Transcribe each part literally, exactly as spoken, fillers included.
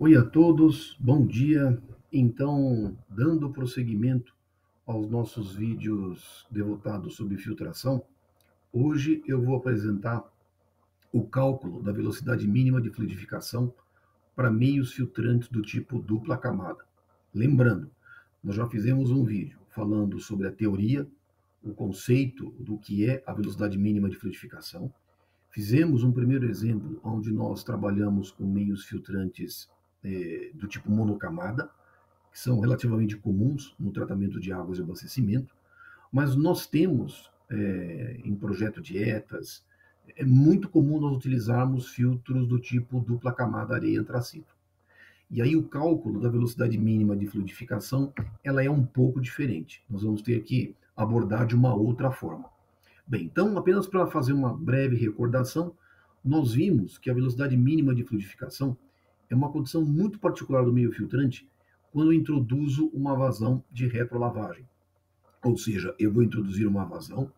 Oi a todos, bom dia. Então, dando prosseguimento aos nossos vídeos devotados sobre filtração, hoje eu vou apresentar o cálculo da velocidade mínima de fluidificação para meios filtrantes do tipo dupla camada. Lembrando, nós já fizemos um vídeo falando sobre a teoria, o conceito do que é a velocidade mínima de fluidificação. Fizemos um primeiro exemplo onde nós trabalhamos com meios filtrantes do tipo monocamada, que são relativamente comuns no tratamento de águas de abastecimento, mas nós temos, é, em projeto de E T As, é muito comum nós utilizarmos filtros do tipo dupla camada areia antracito. E aí o cálculo da velocidade mínima de fluidificação, ela é um pouco diferente. Nós vamos ter que abordar de uma outra forma. Bem, então, apenas para fazer uma breve recordação, nós vimos que a velocidade mínima de fluidificação é uma condição muito particular do meio filtrante quando eu introduzo uma vazão de retrolavagem. Ou seja, eu vou introduzir uma vazão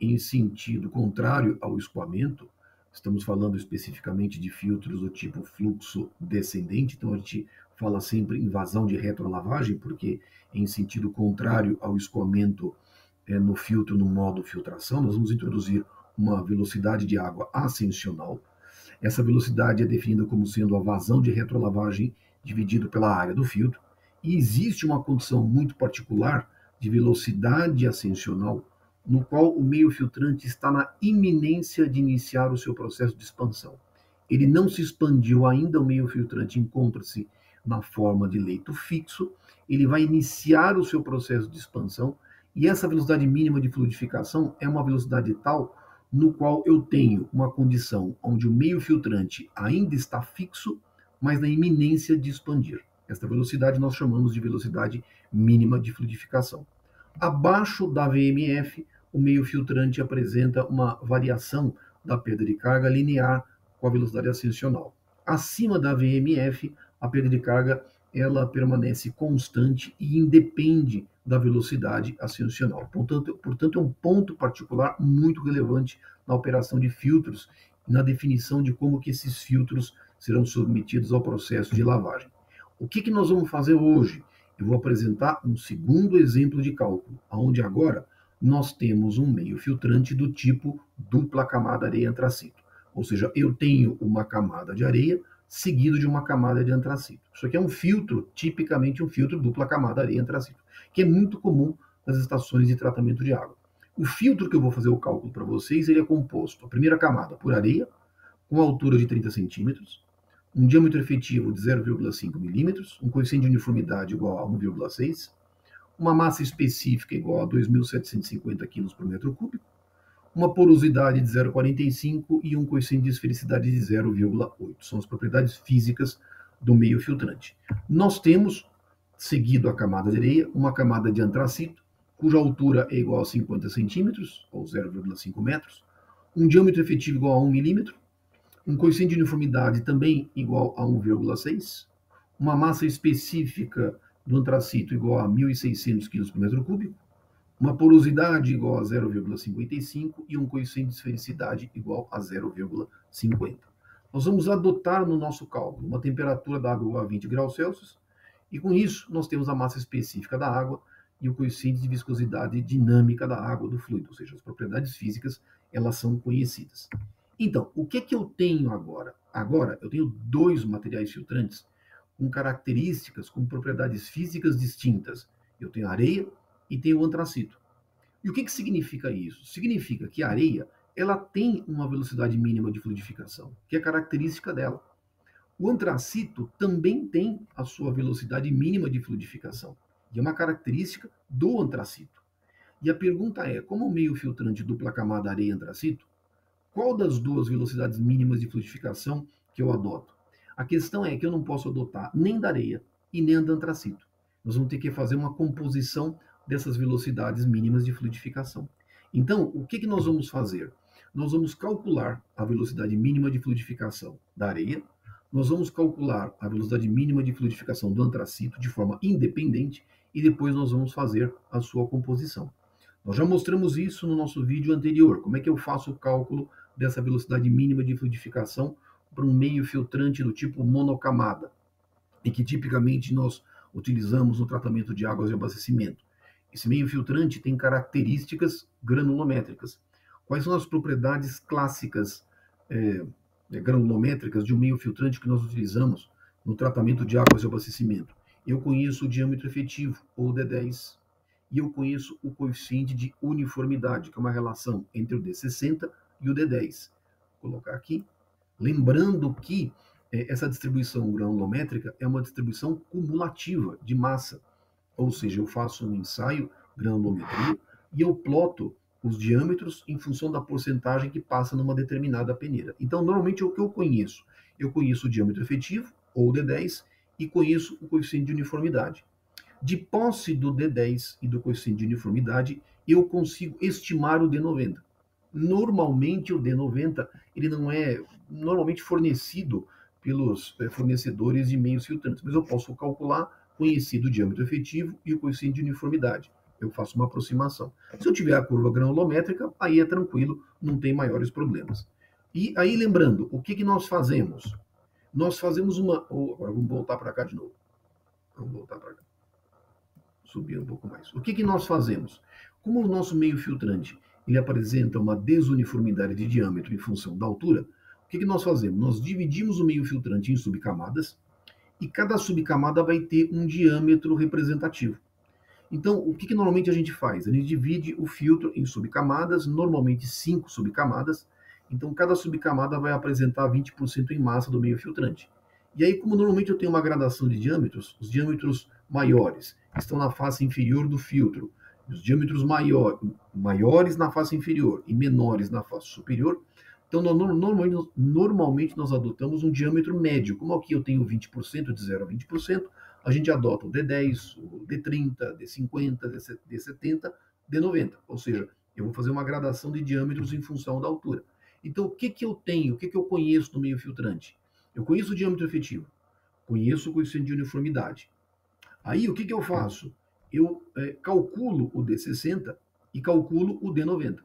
em sentido contrário ao escoamento. Estamos falando especificamente de filtros do tipo fluxo descendente, então a gente fala sempre em vazão de retrolavagem, porque em sentido contrário ao escoamento é, no filtro, no modo filtração, nós vamos introduzir uma velocidade de água ascensional. Essa velocidade é definida como sendo a vazão de retrolavagem dividido pela área do filtro, e existe uma condição muito particular de velocidade ascensional, no qual o meio filtrante está na iminência de iniciar o seu processo de expansão. Ele não se expandiu ainda, o meio filtrante encontra-se na forma de leito fixo, ele vai iniciar o seu processo de expansão, e essa velocidade mínima de fluidificação é uma velocidade tal no qual eu tenho uma condição onde o meio filtrante ainda está fixo, mas na iminência de expandir. Esta velocidade nós chamamos de velocidade mínima de fluidificação. Abaixo da V M F, o meio filtrante apresenta uma variação da perda de carga linear com a velocidade ascensional. Acima da V M F, a perda de carga ela permanece constante e independe da velocidade ascensional. Portanto, portanto, é um ponto particular muito relevante na operação de filtros, na definição de como que esses filtros serão submetidos ao processo de lavagem. O que que nós vamos fazer hoje? Eu vou apresentar um segundo exemplo de cálculo, onde agora nós temos um meio filtrante do tipo dupla camada areia antracito. Ou seja, eu tenho uma camada de areia seguido de uma camada de antracito. Isso aqui é um filtro, tipicamente um filtro dupla camada areia antracito, que é muito comum nas estações de tratamento de água. O filtro que eu vou fazer o cálculo para vocês, ele é composto, a primeira camada por areia, com altura de trinta centímetros, um diâmetro efetivo de zero vírgula cinco milímetros, um coeficiente de uniformidade igual a um vírgula seis, uma massa específica igual a dois mil setecentos e cinquenta quilos por metro cúbico, uma porosidade de zero vírgula quarenta e cinco e um coeficiente de esfericidade de zero vírgula oito. São as propriedades físicas do meio filtrante. Nós temos, seguido a camada de areia, uma camada de antracito, cuja altura é igual a cinquenta centímetros, ou zero vírgula cinco metros, um diâmetro efetivo igual a um milímetro, um coeficiente de uniformidade também igual a um vírgula seis, uma massa específica do antracito igual a mil e seiscentos quilos por metro cúbico, uma porosidade igual a zero vírgula cinquenta e cinco e um coeficiente de esfericidade igual a zero vírgula cinquenta. Nós vamos adotar no nosso cálculo uma temperatura da água igual a vinte graus Celsius, e com isso nós temos a massa específica da água e o coeficiente de viscosidade dinâmica da água do fluido, ou seja, as propriedades físicas, elas são conhecidas. Então, o que que eu tenho agora? Agora, eu tenho dois materiais filtrantes com características, com propriedades físicas distintas. Eu tenho areia e tem o antracito. E o que que significa isso? Significa que a areia, ela tem uma velocidade mínima de fluidificação, que é característica dela. O antracito também tem a sua velocidade mínima de fluidificação, e é uma característica do antracito. E a pergunta é, como o meio filtrante dupla camada areia antracito, qual das duas velocidades mínimas de fluidificação que eu adoto? A questão é que eu não posso adotar nem da areia e nem do antracito. Nós vamos ter que fazer uma composição dessas velocidades mínimas de fluidificação. Então, o que que nós vamos fazer? Nós vamos calcular a velocidade mínima de fluidificação da areia, nós vamos calcular a velocidade mínima de fluidificação do antracito de forma independente e depois nós vamos fazer a sua composição. Nós já mostramos isso no nosso vídeo anterior, como é que eu faço o cálculo dessa velocidade mínima de fluidificação para um meio filtrante do tipo monocamada. e que tipicamente nós utilizamos no tratamento de águas de abastecimento. Esse meio filtrante tem características granulométricas. Quais são as propriedades clássicas é, granulométricas de um meio filtrante que nós utilizamos no tratamento de águas de abastecimento? Eu conheço o diâmetro efetivo, ou D dez, e eu conheço o coeficiente de uniformidade, que é uma relação entre o D sessenta e o D dez. Vou colocar aqui. Lembrando que eh, essa distribuição granulométrica é uma distribuição cumulativa de massa, ou seja, eu faço um ensaio, granulometria, e eu ploto os diâmetros em função da porcentagem que passa numa determinada peneira. Então, normalmente, é o que eu conheço. Eu conheço o diâmetro efetivo, ou D dez, e conheço o coeficiente de uniformidade. De posse do D dez e do coeficiente de uniformidade, eu consigo estimar o D noventa. Normalmente, o D noventa ele não é normalmente fornecido pelos é, fornecedores de meios filtrantes, mas eu posso calcular conhecido o diâmetro efetivo e o coeficiente de uniformidade. Eu faço uma aproximação. Se eu tiver a curva granulométrica, aí é tranquilo, não tem maiores problemas. E aí, lembrando, o que, que nós fazemos? Nós fazemos uma... Oh, agora vamos voltar para cá de novo. Vamos voltar para cá. Subir um pouco mais. O que, que nós fazemos? Como o nosso meio filtrante ele apresenta uma desuniformidade de diâmetro em função da altura, o que, que nós fazemos? Nós dividimos o meio filtrante em subcamadas e cada subcamada vai ter um diâmetro representativo. Então, o que, que normalmente a gente faz? A gente divide o filtro em subcamadas, normalmente cinco subcamadas. Então, cada subcamada vai apresentar vinte por cento em massa do meio filtrante. E aí, como normalmente eu tenho uma gradação de diâmetros, os diâmetros maiores estão na face inferior do filtro, os diâmetros maior, maiores na face inferior e menores na face superior. Então, nós, normalmente, normalmente nós adotamos um diâmetro médio. Como aqui eu tenho vinte por cento, de zero a vinte por cento, a gente adota o D dez, o D trinta, D cinquenta, D setenta, D noventa. Ou seja, eu vou fazer uma gradação de diâmetros em função da altura. Então, o que, que eu tenho, o que, que eu conheço do meio filtrante? Eu conheço o diâmetro efetivo, conheço o coeficiente de uniformidade. Aí, o que, que eu faço? Eu é, calculo o D sessenta e calculo o D noventa,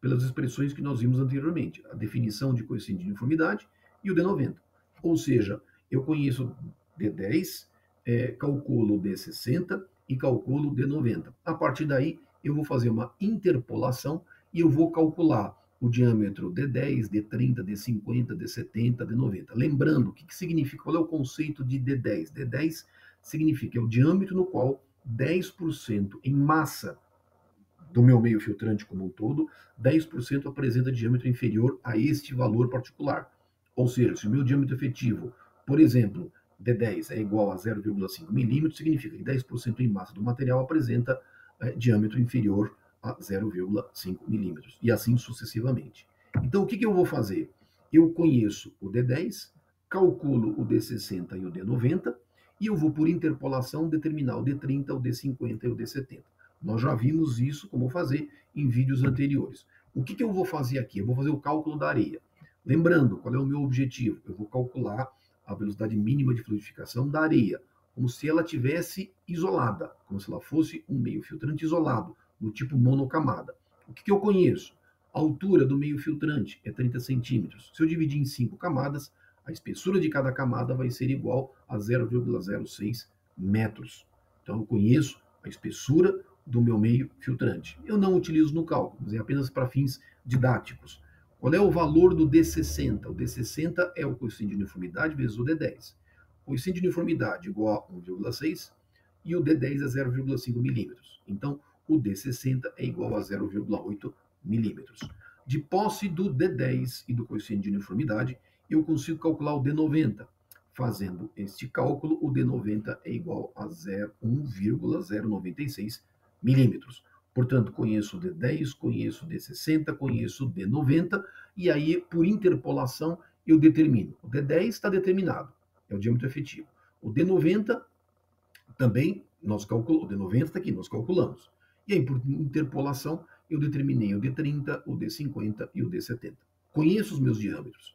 pelas expressões que nós vimos anteriormente, a definição de coeficiente de uniformidade e o D noventa. Ou seja, eu conheço D dez, é, calculo o D sessenta e calculo o D noventa. A partir daí, eu vou fazer uma interpolação e eu vou calcular o diâmetro D dez, D trinta, D cinquenta, D setenta, D noventa. Lembrando, o que, que significa? Qual é o conceito de D dez? D dez significa é o diâmetro no qual dez por cento em massa do meu meio filtrante como um todo, dez por cento apresenta diâmetro inferior a este valor particular. Ou seja, se o meu diâmetro efetivo, por exemplo, D dez é igual a zero vírgula cinco milímetros, significa que dez por cento em massa do material apresenta é, diâmetro inferior a zero vírgula cinco milímetros, e assim sucessivamente. Então, o que, que eu vou fazer? Eu conheço o D dez, calculo o D sessenta e o D noventa, e eu vou, por interpolação, determinar o D trinta, o D cinquenta e o D setenta. Nós já vimos isso, como fazer, em vídeos anteriores. O que, que eu vou fazer aqui? Eu vou fazer o cálculo da areia. Lembrando, qual é o meu objetivo? Eu vou calcular a velocidade mínima de fluidificação da areia, como se ela tivesse isolada, como se ela fosse um meio filtrante isolado, do tipo monocamada. O que, que eu conheço? A altura do meio filtrante é trinta centímetros. Se eu dividir em cinco camadas, a espessura de cada camada vai ser igual a zero vírgula zero seis metros. Então, eu conheço a espessura do meu meio filtrante. Eu não utilizo no cálculo, mas é apenas para fins didáticos. Qual é o valor do D sessenta? O D sessenta é o coeficiente de uniformidade vezes o D dez. O coeficiente de uniformidade igual a um vírgula seis e o D dez é zero vírgula cinco milímetros. Então, o D sessenta é igual a zero vírgula oito milímetros. De posse do D dez e do coeficiente de uniformidade, eu consigo calcular o D noventa. Fazendo este cálculo, o D noventa é igual a um vírgula zero noventa e seis milímetros. Portanto, conheço o D dez, conheço o D sessenta, conheço o D noventa, e aí, por interpolação, eu determino. O D dez está determinado, é o diâmetro efetivo. O D noventa também, nós calculamos, o D noventa está aqui, nós calculamos. E aí, por interpolação, eu determinei o D trinta, o D cinquenta e o D setenta. Conheço os meus diâmetros.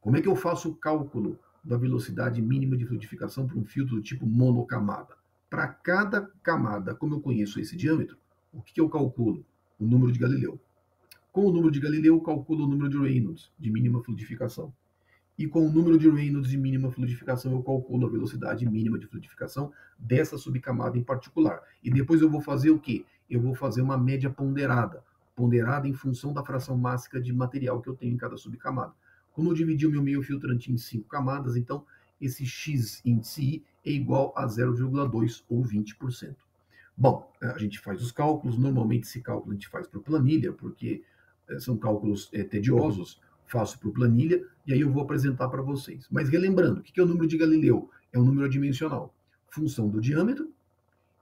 Como é que eu faço o cálculo da velocidade mínima de fluidificação para um filtro do tipo monocamada? Para cada camada, como eu conheço esse diâmetro, o que, que eu calculo? O número de Galileu. Com o número de Galileu, eu calculo o número de Reynolds, de mínima fluidificação. e com o número de Reynolds de mínima fluidificação eu calculo a velocidade mínima de fluidificação dessa subcamada em particular. E depois eu vou fazer o quê? Eu vou fazer uma média ponderada, ponderada em função da fração mássica de material que eu tenho em cada subcamada. Como eu dividi o meu meio filtrante em cinco camadas, então esse X índice I é igual a zero vírgula dois ou vinte por cento. Bom, a gente faz os cálculos, normalmente esse cálculo a gente faz por planilha, porque são cálculos é, tediosos, faço por planilha, e aí eu vou apresentar para vocês. Mas relembrando, o que é o número de Galileu? É um número adimensional, função do diâmetro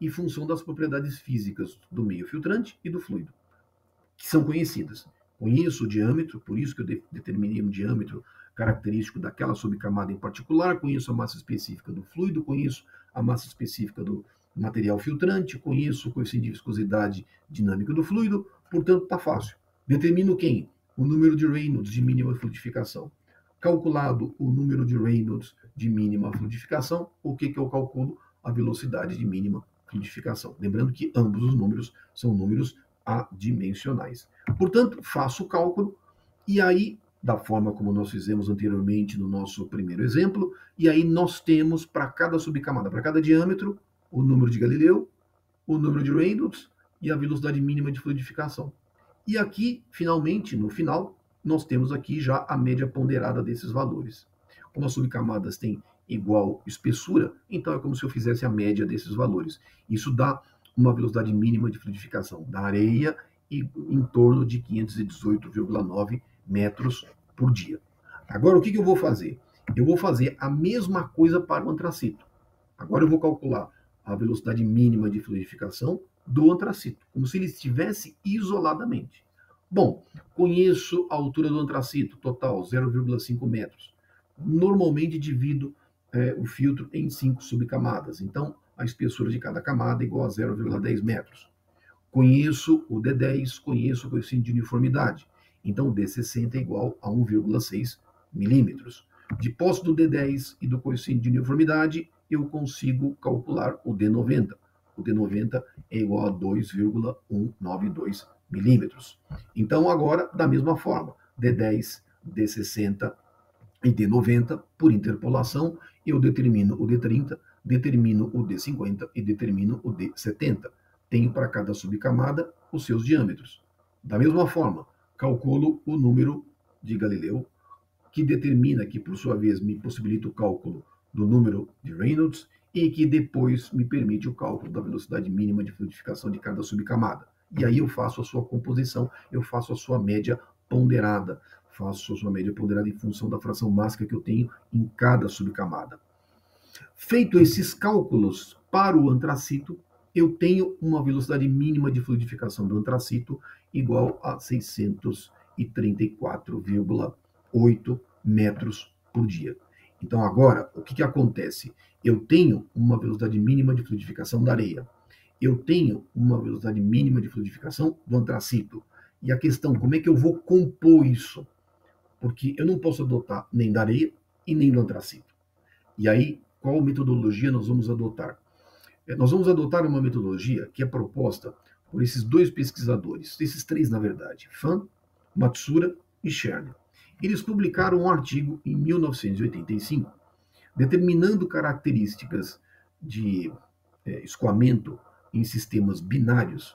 e função das propriedades físicas do meio filtrante e do fluido, que são conhecidas. Conheço o diâmetro, por isso que eu de- determinei um diâmetro característico daquela subcamada em particular, conheço a massa específica do fluido, conheço a massa específica do material filtrante, conheço o coeficiente de viscosidade dinâmica do fluido, portanto está fácil. Determino quem? O número de Reynolds de mínima fluidificação. Calculado o número de Reynolds de mínima fluidificação, o que, que eu calculo? A velocidade de mínima fluidificação. Lembrando que ambos os números são números adimensionais. Portanto, faço o cálculo e aí, da forma como nós fizemos anteriormente no nosso primeiro exemplo, e aí nós temos para cada subcamada, para cada diâmetro, o número de Galileu, o número de Reynolds e a velocidade mínima de fluidificação. E aqui, finalmente, no final, nós temos aqui já a média ponderada desses valores. Como as subcamadas têm igual espessura, então é como se eu fizesse a média desses valores. Isso dá uma velocidade mínima de fluidificação da areia e em torno de quinhentos e dezoito vírgula nove metros por dia. Agora, o que, que eu vou fazer? Eu vou fazer a mesma coisa para o antracito. Agora eu vou calcular a velocidade mínima de fluidificação do antracito, como se ele estivesse isoladamente. Bom, conheço a altura do antracito, total zero vírgula cinco metros. Normalmente divido é, o filtro em cinco subcamadas, então a espessura de cada camada é igual a zero vírgula dez metros. Conheço o D dez, conheço o coeficiente de uniformidade, então o D sessenta é igual a um vírgula seis milímetros. De posse do D dez e do coeficiente de uniformidade, eu consigo calcular o D noventa. O D noventa é igual a dois vírgula cento e noventa e dois milímetros. Então, agora, da mesma forma, D dez, D sessenta e D noventa, por interpolação, eu determino o D trinta, determino o D cinquenta e determino o D setenta. Tenho para cada subcamada os seus diâmetros. Da mesma forma, calculo o número de Galileu, que determina, que por sua vez me possibilita o cálculo do número de Reynolds e que depois me permite o cálculo da velocidade mínima de fluidificação de cada subcamada. E aí eu faço a sua composição, eu faço a sua média ponderada, faço a sua média ponderada em função da fração mássica que eu tenho em cada subcamada. Feito esses cálculos para o antracito, eu tenho uma velocidade mínima de fluidificação do antracito igual a seiscentos e trinta e quatro vírgula oito metros por dia. Então, agora, o que, que acontece? Eu tenho uma velocidade mínima de fluidificação da areia. Eu tenho uma velocidade mínima de fluidificação do antracito. E a questão, como é que eu vou compor isso? Porque eu não posso adotar nem da areia e nem do antracito. E aí, qual metodologia nós vamos adotar? É, nós vamos adotar uma metodologia que é proposta por esses dois pesquisadores, esses três, na verdade, Fan, Matsura e Scherner. Eles publicaram um artigo em mil novecentos e oitenta e cinco, determinando características de é, escoamento em sistemas binários,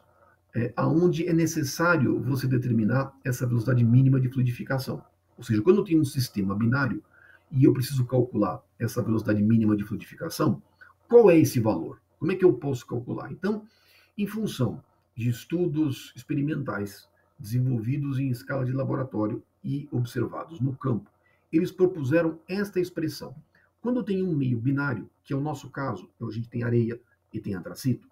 é, onde é necessário você determinar essa velocidade mínima de fluidificação. Ou seja, quando eu tenho um sistema binário e eu preciso calcular essa velocidade mínima de fluidificação, qual é esse valor? Como é que eu posso calcular? Então, em função de estudos experimentais desenvolvidos em escala de laboratório e observados no campo, eles propuseram esta expressão. Quando eu tenho um meio binário, que é o nosso caso, a gente tem areia e tem antracito,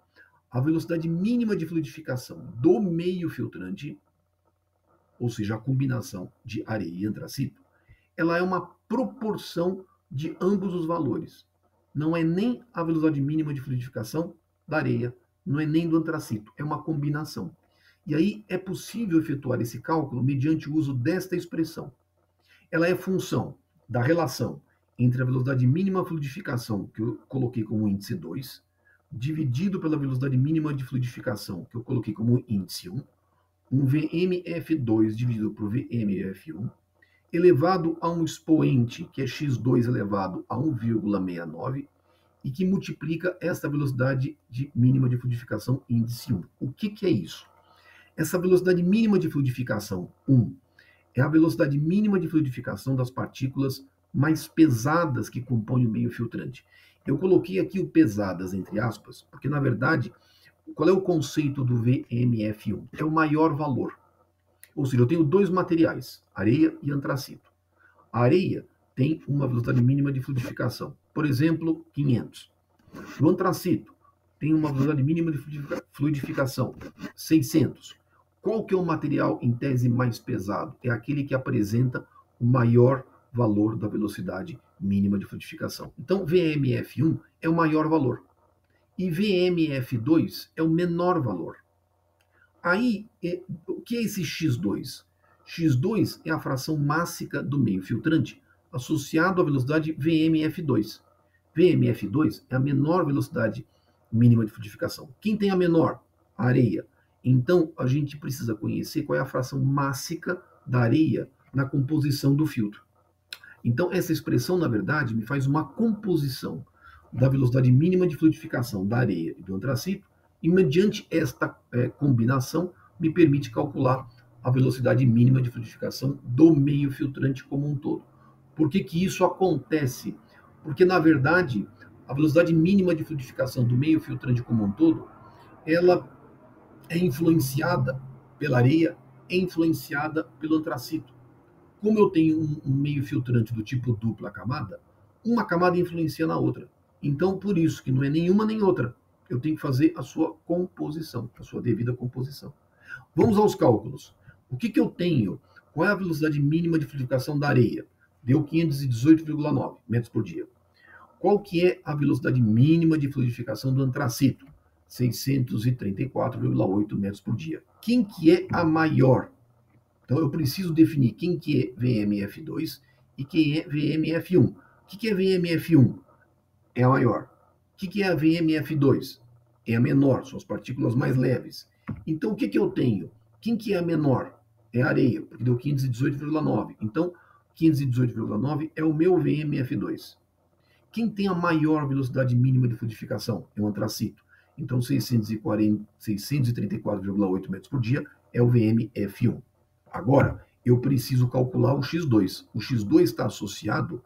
a velocidade mínima de fluidificação do meio filtrante, ou seja, a combinação de areia e antracito, ela é uma proporção de ambos os valores. Não é nem a velocidade mínima de fluidificação da areia, não é nem do antracito, é uma combinação. E aí é possível efetuar esse cálculo mediante o uso desta expressão. Ela é função da relação entre a velocidade mínima fluidificação, que eu coloquei como índice dois, dividido pela velocidade mínima de fluidificação, que eu coloquei como índice um, um V M F dois dividido por V M F um, elevado a um expoente, que é x dois elevado a um vírgula sessenta e nove, e que multiplica essa velocidade de mínima de fluidificação índice um. O que, que é isso? Essa velocidade mínima de fluidificação um é a velocidade mínima de fluidificação das partículas mais pesadas que compõem o meio filtrante. Eu coloquei aqui o pesadas, entre aspas, porque, na verdade, qual é o conceito do V M F um? É o maior valor. Ou seja, eu tenho dois materiais, areia e antracito. A areia tem uma velocidade mínima de fluidificação, por exemplo, quinhentos. O antracito tem uma velocidade mínima de fluidificação, seiscentos. Qual que é o material, em tese, mais pesado? É aquele que apresenta o maior valor da velocidade mínima de fluidificação. Então, V M F um é o maior valor. E V M F dois é o menor valor. Aí, o que é esse x dois? x dois é a fração mássica do meio filtrante, associado à velocidade V M F dois. V M F dois é a menor velocidade mínima de fluidificação. Quem tem a menor? A areia. Então, a gente precisa conhecer qual é a fração mássica da areia na composição do filtro. Então, essa expressão, na verdade, me faz uma composição da velocidade mínima de fluidificação da areia e do antracito, e mediante esta é, combinação, me permite calcular a velocidade mínima de fluidificação do meio filtrante como um todo. Por que que isso acontece? Porque, na verdade, a velocidade mínima de fluidificação do meio filtrante como um todo, ela é influenciada pela areia, é influenciada pelo antracito. Como eu tenho um, um meio filtrante do tipo dupla camada, uma camada influencia na outra. Então, por isso que não é nenhuma nem outra. Eu tenho que fazer a sua composição, a sua devida composição. Vamos aos cálculos. O que, que eu tenho? Qual é a velocidade mínima de fluidificação da areia? Deu quinhentos e dezoito vírgula nove metros por dia. Qual que é a velocidade mínima de fluidificação do antracito? seiscentos e trinta e quatro vírgula oito metros por dia. Quem que é a maior? Então, eu preciso definir quem que é V M F dois e quem é V M F um. O que, que é V M F um? É a maior. O que, que é a V M F dois? É a menor, são as partículas mais leves. Então, o que, que eu tenho? Quem que é a menor? É a areia, porque deu quinhentos e dezoito vírgula nove. Então, quinhentos e dezoito vírgula nove é o meu V M F dois. Quem tem a maior velocidade mínima de fluidificação? É o antracito. Então, seiscentos e trinta e quatro vírgula oito metros por dia é o V M F um. Agora, eu preciso calcular o x dois. O x dois está associado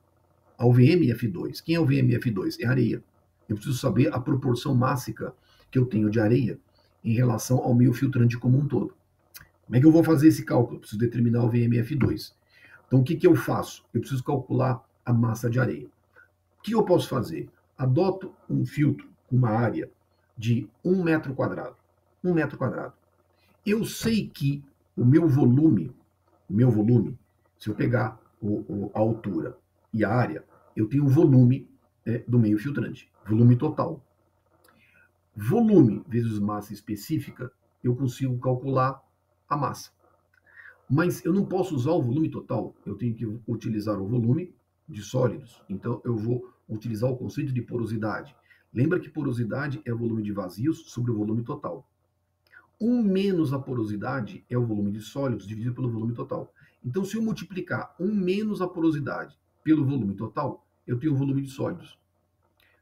ao V M F dois. Quem é o V M F dois? É a areia. Eu preciso saber a proporção mássica que eu tenho de areia em relação ao meio filtrante como um todo. Como é que eu vou fazer esse cálculo? Eu preciso determinar o V M F dois. Então, o que, que eu faço? Eu preciso calcular a massa de areia. O que eu posso fazer? Adoto um filtro com uma área de um metro quadrado. um metro quadrado. Eu sei que o meu volume, o meu volume, se eu pegar o, o, a altura e a área, eu tenho o volume é, do meio filtrante, volume total. Volume vezes massa específica, eu consigo calcular a massa. Mas eu não posso usar o volume total, eu tenho que utilizar o volume de sólidos. Então, eu vou utilizar o conceito de porosidade. Lembra que porosidade é o volume de vazios sobre o volume total. um menos a porosidade é o volume de sólidos dividido pelo volume total. Então, se eu multiplicar um menos a porosidade pelo volume total, eu tenho o volume de sólidos.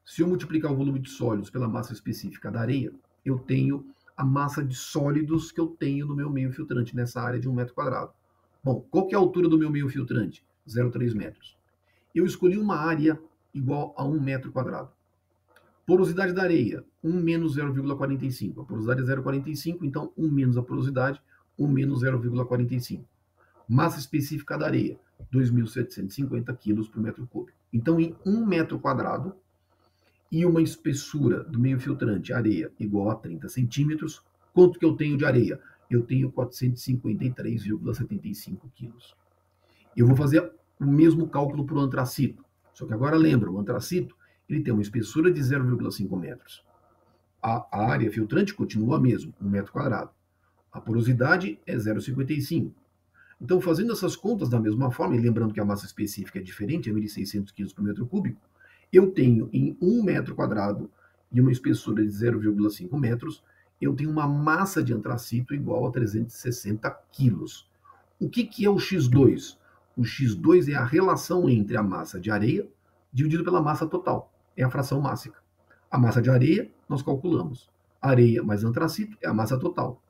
Se eu multiplicar o volume de sólidos pela massa específica da areia, eu tenho a massa de sólidos que eu tenho no meu meio filtrante, nessa área de um metro quadrado. Bom, qual que é a altura do meu meio filtrante? zero vírgula três metros. Eu escolhi uma área igual a um metro quadrado. Porosidade da areia, um menos zero vírgula quarenta e cinco. A porosidade é zero vírgula quarenta e cinco, então um menos a porosidade, um menos zero vírgula quarenta e cinco. Massa específica da areia, dois mil setecentos e cinquenta quilos por metro cúbico. Então, em um metro quadrado e uma espessura do meio filtrante areia igual a trinta centímetros, quanto que eu tenho de areia? Eu tenho quatrocentos e cinquenta e três vírgula setenta e cinco quilos. Eu vou fazer o mesmo cálculo para o antracito. Só que agora lembra, o antracito ele tem uma espessura de zero vírgula cinco metros. A, a área filtrante continua a mesma, um metro quadrado. A porosidade é zero vírgula cinquenta e cinco. Então, fazendo essas contas da mesma forma, e lembrando que a massa específica é diferente, é mil e seiscentos quilos por metro cúbico, eu tenho em um metro quadrado e uma espessura de zero vírgula cinco metros, eu tenho uma massa de antracito igual a trezentos e sessenta quilos. O que, que é o x dois? O X dois é a relação entre a massa de areia dividido pela massa total. É a fração mássica. A massa de areia, nós calculamos. Areia mais antracito é a massa total.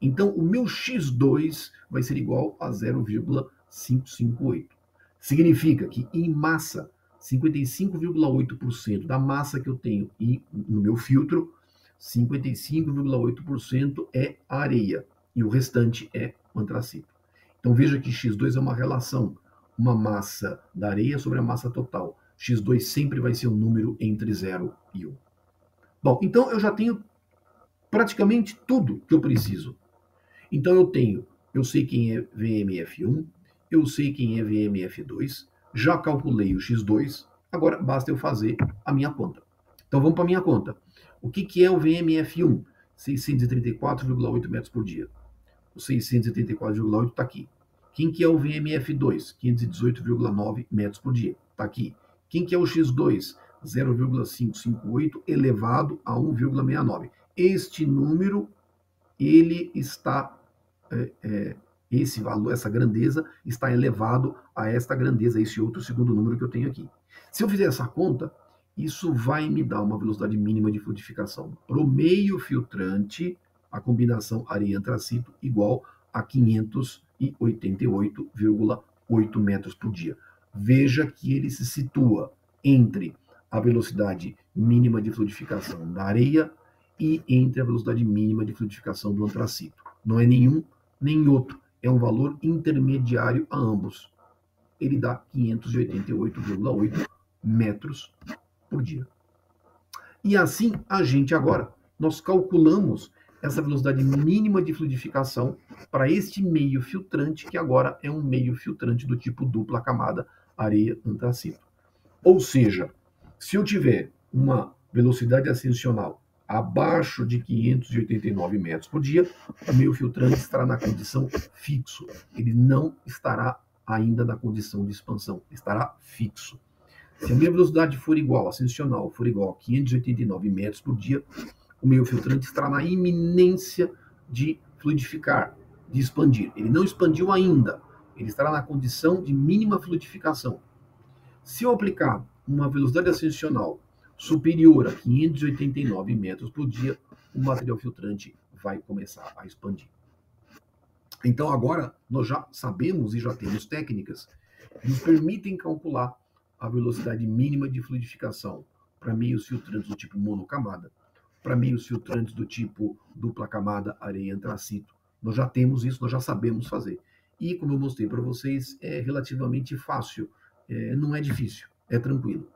Então, o meu X dois vai ser igual a zero vírgula quinhentos e cinquenta e oito. Significa que, em massa, cinquenta e cinco vírgula oito por cento da massa que eu tenho e no meu filtro, cinquenta e cinco vírgula oito por cento é areia e o restante é antracito. Então, veja que X dois é uma relação, uma massa da areia sobre a massa total. X dois sempre vai ser um número entre zero e um. Bom, então eu já tenho praticamente tudo que eu preciso. Então eu tenho, eu sei quem é V M F um, eu sei quem é V M F dois, já calculei o X dois, agora basta eu fazer a minha conta. Então vamos para a minha conta. O que, que é o V M F um? seiscentos e trinta e quatro vírgula oito metros por dia. O seiscentos e trinta e quatro vírgula oito está aqui. Quem que é o V M F dois? quinhentos e dezoito vírgula nove metros por dia. Está aqui. Quem que é o X dois? zero vírgula quinhentos e cinquenta e oito elevado a um vírgula sessenta e nove. Este número, ele está, é, é, esse valor, essa grandeza, está elevado a esta grandeza, esse outro segundo número que eu tenho aqui. Se eu fizer essa conta, isso vai me dar uma velocidade mínima de fluidificação pro meio filtrante, a combinação areia-antracito, igual a quinhentos e oitenta e oito vírgula oito metros por dia. Veja que ele se situa entre a velocidade mínima de fluidificação da areia e entre a velocidade mínima de fluidificação do antracito. Não é nenhum nem outro, é um valor intermediário a ambos. Ele dá quinhentos e oitenta e oito vírgula oito metros por dia. E assim a gente agora, nós calculamos essa velocidade mínima de fluidificação para este meio filtrante, que agora é um meio filtrante do tipo dupla camada areia-antracito. Ou seja, se eu tiver uma velocidade ascensional abaixo de quinhentos e oitenta e nove metros por dia, o meio filtrante estará na condição fixo. Ele não estará ainda na condição de expansão, estará fixo. Se a minha velocidade for igual, ascensional, for igual a quinhentos e oitenta e nove metros por dia, o meio filtrante estará na iminência de fluidificar, de expandir. Ele não expandiu ainda, ele estará na condição de mínima fluidificação. Se eu aplicar uma velocidade ascensional superior a quinhentos e oitenta e nove metros por dia, o material filtrante vai começar a expandir. Então agora nós já sabemos e já temos técnicas que nos permitem calcular a velocidade mínima de fluidificação para meios filtrantes do tipo monocamada, para meios filtrantes do tipo dupla camada, areia antracito. Nós já temos isso, nós já sabemos fazer. E como eu mostrei para vocês, é relativamente fácil, é, não é difícil, é tranquilo.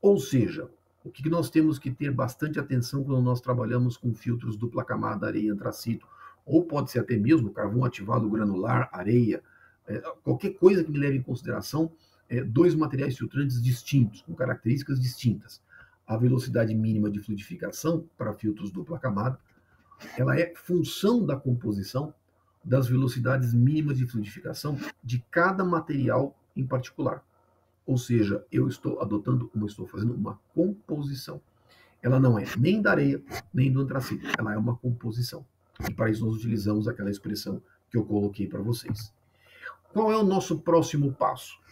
Ou seja, o que nós temos que ter bastante atenção quando nós trabalhamos com filtros dupla camada, areia antracito, ou pode ser até mesmo carvão ativado granular, areia, é, qualquer coisa que me leve em consideração, É, dois materiais filtrantes distintos, com características distintas. A velocidade mínima de fluidificação para filtros dupla camada, ela é função da composição das velocidades mínimas de fluidificação de cada material em particular. Ou seja, eu estou adotando, como estou fazendo, uma composição. Ela não é nem da areia, nem do antracito. Ela é uma composição. E para isso nós utilizamos aquela expressão que eu coloquei para vocês. Qual é o nosso próximo passo?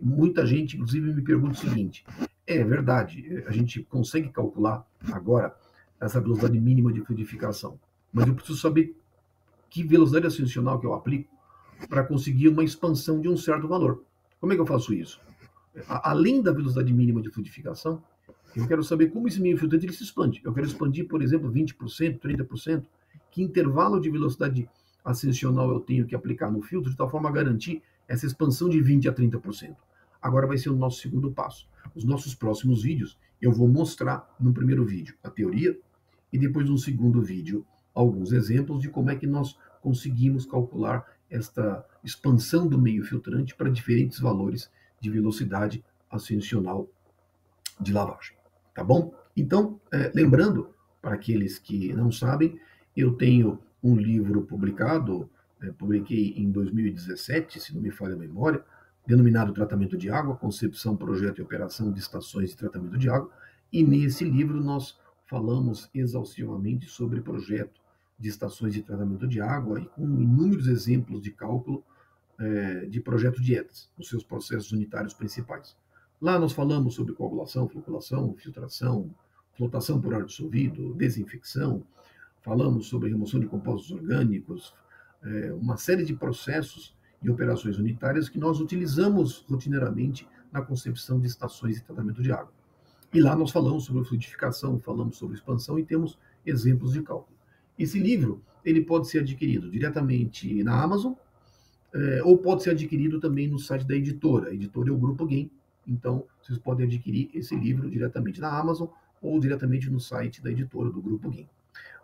Muita gente, inclusive, me pergunta o seguinte: é verdade, a gente consegue calcular agora essa velocidade mínima de fluidificação, mas eu preciso saber que velocidade ascensional que eu aplico para conseguir uma expansão de um certo valor. Como é que eu faço isso? Além da velocidade mínima de fluidificação, eu quero saber como esse meio filtrante ele se expande. Eu quero expandir, por exemplo, vinte por cento, trinta por cento. Que intervalo de velocidade ascensional eu tenho que aplicar no filtro de tal forma a garantir essa expansão de vinte por cento a trinta por cento. Agora vai ser o nosso segundo passo. Os nossos próximos vídeos, eu vou mostrar no primeiro vídeo a teoria e depois no segundo vídeo alguns exemplos de como é que nós conseguimos calcular esta expansão do meio filtrante para diferentes valores de velocidade ascensional de lavagem. Tá bom? Então, é, lembrando, para aqueles que não sabem, eu tenho um livro publicado, publiquei em dois mil e dezessete, se não me falha a memória, denominado Tratamento de Água, Concepção, Projeto e Operação de Estações de Tratamento de Água, e nesse livro nós falamos exaustivamente sobre projeto de estações de tratamento de água, e com inúmeros exemplos de cálculo é, de projeto de E T As, os seus processos unitários principais. Lá nós falamos sobre coagulação, flocculação, filtração, flotação por ar dissolvido, desinfecção, falamos sobre remoção de compostos orgânicos, é, uma série de processos e operações unitárias que nós utilizamos rotineiramente na concepção de estações de tratamento de água. E lá nós falamos sobre fluidificação, falamos sobre expansão e temos exemplos de cálculo. Esse livro ele pode ser adquirido diretamente na Amazon é, ou pode ser adquirido também no site da editora. A editora é o Grupo Gen, então vocês podem adquirir esse livro diretamente na Amazon ou diretamente no site da editora do Grupo Gen.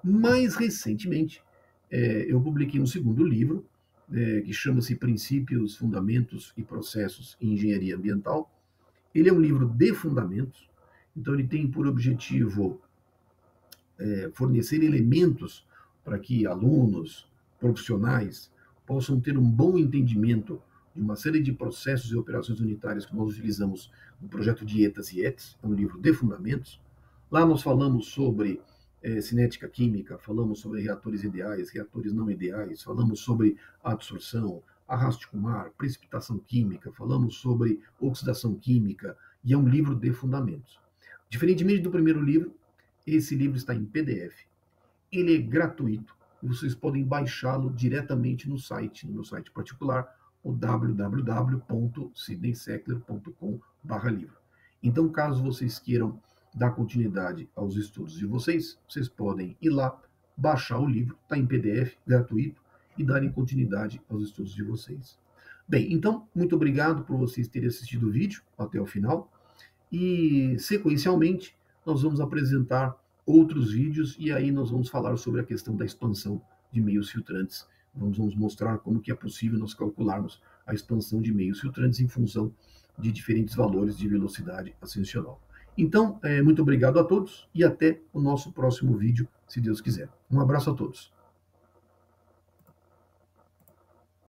Mais recentemente, é, eu publiquei um segundo livro, é, que chama-se Princípios, Fundamentos e Processos em Engenharia Ambiental. Ele é um livro de fundamentos, então ele tem por objetivo é, fornecer elementos para que alunos, profissionais, possam ter um bom entendimento de uma série de processos e operações unitárias que nós utilizamos no projeto de E T As e E T Es, é um livro de fundamentos. Lá nós falamos sobre é, cinética química, falamos sobre reatores ideais, reatores não ideais, falamos sobre adsorção, arraste com ar, precipitação química, falamos sobre oxidação química, e é um livro de fundamentos. Diferentemente do primeiro livro, esse livro está em P D F. Ele é gratuito, vocês podem baixá-lo diretamente no site, no meu site particular, o w w w ponto sidney seckler ponto com barra livro. Então, caso vocês queiram dar continuidade aos estudos de vocês, vocês podem ir lá, baixar o livro, está em P D F, gratuito, e darem continuidade aos estudos de vocês. Bem, então, muito obrigado por vocês terem assistido o vídeo até o final, e sequencialmente nós vamos apresentar outros vídeos, e aí nós vamos falar sobre a questão da expansão de meios filtrantes. Nós vamos mostrar como que é possível nós calcularmos a expansão de meios filtrantes em função de diferentes valores de velocidade ascensional. Então, é, muito obrigado a todos e até o nosso próximo vídeo, se Deus quiser. Um abraço a todos.